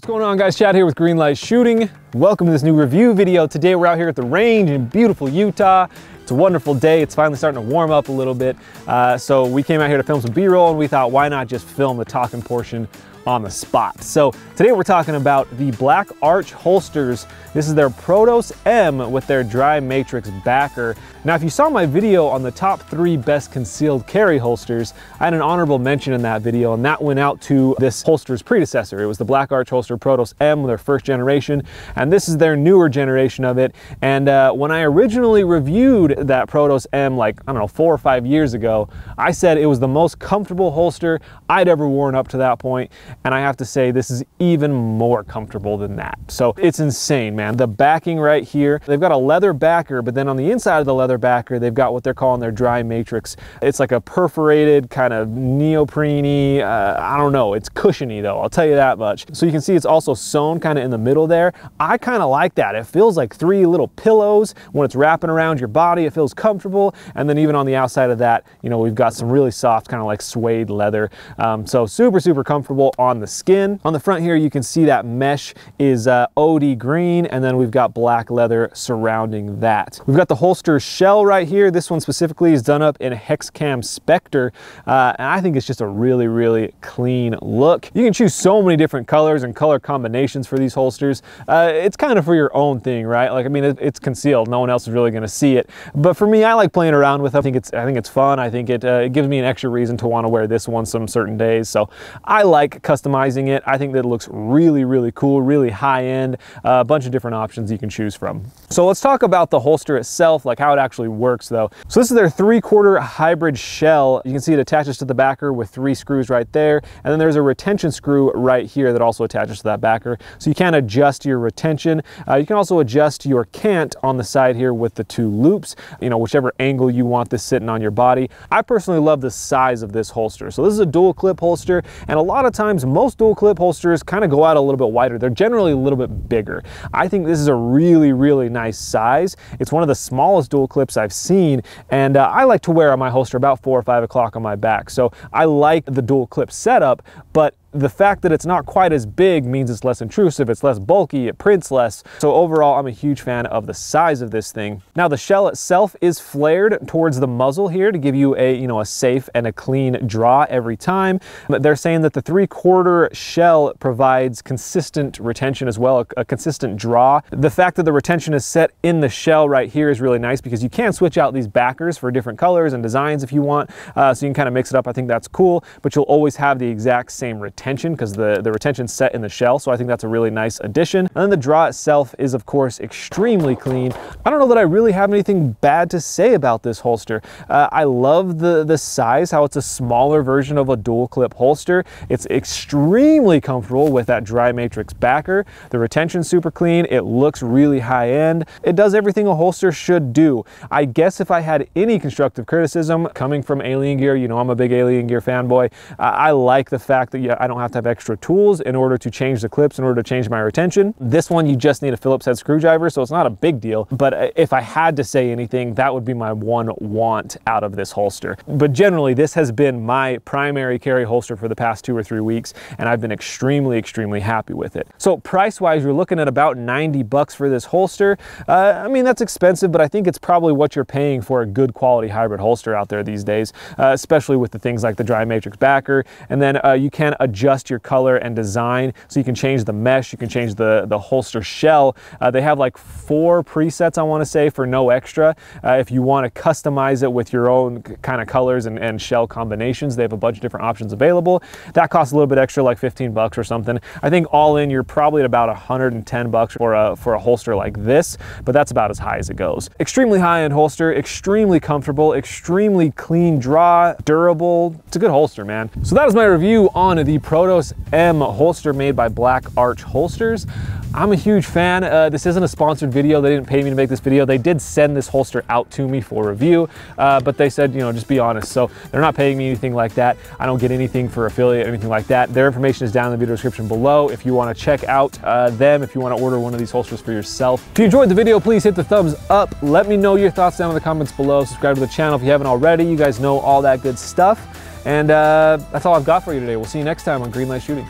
What's going on, guys? Chad here with Green Light Shooting. Welcome to this new review video. Today we're out here at the range in beautiful Utah. It's a wonderful day. It's finally starting to warm up a little bit. So we came out here to film some B-roll, and we thought, why not just film the talking portion on the spot? So today we're talking about the Black Arch Holsters. This is their Protos M with their dry matrix backer. Now, if you saw my video on the top 3 best concealed carry holsters, I had an honorable mention in that video, and that went out to this holster's predecessor. It was the Black Arch Holster Protos M, their first generation, and this is their newer generation of it. And when I originally reviewed that Protos M, like, I don't know, 4 or 5 years ago, I said it was the most comfortable holster I'd ever worn up to that point. And I have to say, this is even more comfortable than that. So it's insane, man. The backing right here, they've got a leather backer, but then on the inside of the leather backer, they've got what they're calling their dry matrix. It's like a perforated kind of neoprene, I don't know, it's cushiony though, I'll tell you that much. So you can see it's also sewn kind of in the middle there. I kind of like that. It feels like 3 little pillows when it's wrapping around your body. It feels comfortable. And then even on the outside of that, you know, we've got some really soft kind of like suede leather. So super, super comfortable on the skin. On the front here, you can see that mesh is OD green, and then we've got black leather surrounding that. We've got the holster shell right here. This one specifically is done up in Hexcam Spectre, and I think it's just a really, really clean look. You can choose so many different colors and color combinations for these holsters. It's kind of for your own thing, right? Like, I mean, it's concealed. No one else is really gonna see it. But for me, I like playing around with them. I think it's fun. I think it gives me an extra reason to want to wear this one some certain days. So I like customizing it. I think that it looks really, really cool, really high-end, a bunch of different options you can choose from. So let's talk about the holster itself, like how it actually works though. So this is their 3/4 hybrid shell. You can see it attaches to the backer with 3 screws right there. And then there's a retention screw right here that also attaches to that backer. So you can adjust your retention. You can also adjust your cant on the side here with the 2 loops, you know, whichever angle you want this sitting on your body. I personally love the size of this holster. So this is a dual clip holster, and a lot of times most dual clip holsters kind of go out a little bit wider. They're generally a little bit bigger. I think this is a really, really nice size. It's one of the smallest dual clips I've seen, and I like to wear on my holster about 4 or 5 o'clock on my back. So I like the dual clip setup, but the fact that it's not quite as big means it's less intrusive, it's less bulky, it prints less. So overall, I'm a huge fan of the size of this thing. Now, the shell itself is flared towards the muzzle here to give you a, you know, a safe and a clean draw every time. But they're saying that the 3/4 shell provides consistent retention as well, a consistent draw. The fact that the retention is set in the shell right here is really nice because you can switch out these backers for different colors and designs if you want. So you can kind of mix it up. I think that's cool, but you'll always have the exact same retention because the retention's set in the shell. So I think that's a really nice addition. And then the draw itself is, of course, extremely clean. I don't know that I really have anything bad to say about this holster. I love the size, how it's a smaller version of a dual clip holster. It's extremely comfortable with that dry matrix backer. The retention's super clean. It looks really high end. It does everything a holster should do. I guess if I had any constructive criticism coming from Alien Gear, you know, I'm a big Alien Gear fanboy. I like the fact that, yeah, I don't have to have extra tools in order to change the clips, in order to change my retention. This one, you just need a Phillips head screwdriver, so it's not a big deal. But if I had to say anything, that would be my one want out of this holster. But generally, this has been my primary carry holster for the past 2 or 3 weeks, and I've been extremely, extremely happy with it. So price-wise, you're looking at about 90 bucks for this holster. I mean, that's expensive, but I think it's probably what you're paying for a good quality hybrid holster out there these days, especially with the things like the dry matrix backer. And then you can adjust your color and design. So you can change the mesh, you can change the holster shell. They have like 4 presets, I want to say, for no extra. If you want to customize it with your own kind of colors and shell combinations, they have a bunch of different options available. That costs a little bit extra, like 15 bucks or something. I think all in, you're probably at about 110 bucks for a holster like this, but that's about as high as it goes. Extremely high-end holster, extremely comfortable, extremely clean draw, durable. It's a good holster, man. So that is my review on the Protos M holster made by Black Arch Holsters. I'm a huge fan. This isn't a sponsored video. They didn't pay me to make this video. They did send this holster out to me for review, but they said, you know, just be honest. So they're not paying me anything like that. I don't get anything for affiliate or anything like that. Their information is down in the video description below if you want to check out them, if you want to order one of these holsters for yourself. If you enjoyed the video, please hit the thumbs up. Let me know your thoughts down in the comments below. Subscribe to the channel if you haven't already. You guys know all that good stuff. And that's all I've got for you today. We'll see you next time on Green Light Shooting.